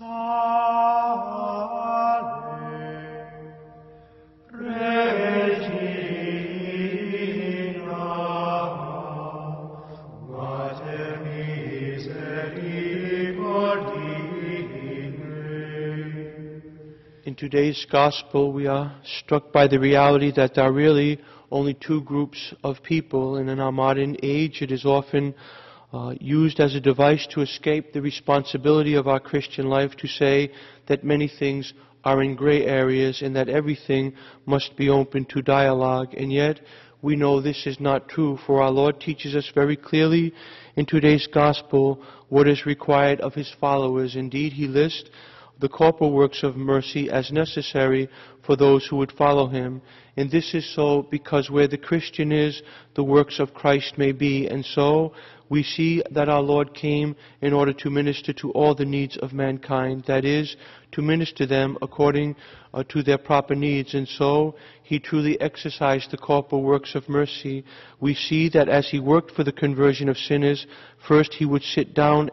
In today's gospel, we are struck by the reality that there are really only two groups of people, and in our modern age it is often used as a device to escape the responsibility of our Christian life to say that many things are in gray areas and that everything must be open to dialogue. And yet, we know this is not true, for our Lord teaches us very clearly in today's gospel what is required of His followers. Indeed, He lists the corporal works of mercy as necessary for those who would follow Him. And this is so because where the Christian is, the works of Christ may be. And so we see that our Lord came in order to minister to all the needs of mankind, that is, to minister them according to their proper needs. And so He truly exercised the corporal works of mercy. We see that as He worked for the conversion of sinners, first He would sit down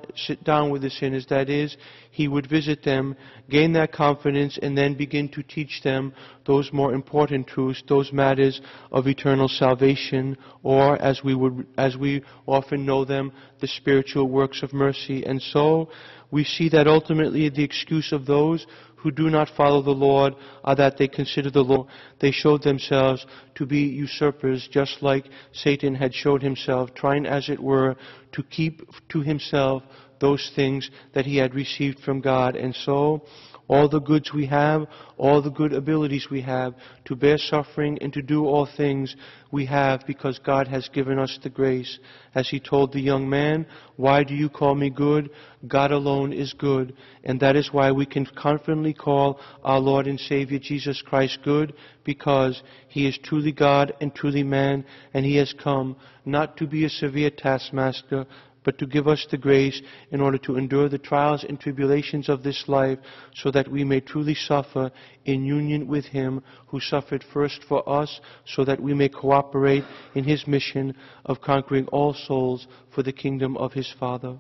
with the sinners, that is, He would visit them, gain their confidence, and then begin to teach them those more important truths, those matters of eternal salvation, or as we often know them, the spiritual works of mercy. And so we see that ultimately the excuse of those who do not follow the Lord are that they consider the law. They showed themselves to be usurpers, just like Satan had showed himself, trying, as it were, to keep to himself those things that he had received from God. And so all the goods we have, all the good abilities we have to bear suffering and to do all things we have because God has given us the grace. As He told the young man, "Why do you call me good? God alone is good." And that is why we can confidently call our Lord and Savior Jesus Christ good, because He is truly God and truly man, and He has come not to be a severe taskmaster, but to give us the grace in order to endure the trials and tribulations of this life, so that we may truly suffer in union with Him who suffered first for us, so that we may cooperate in His mission of conquering all souls for the kingdom of His Father.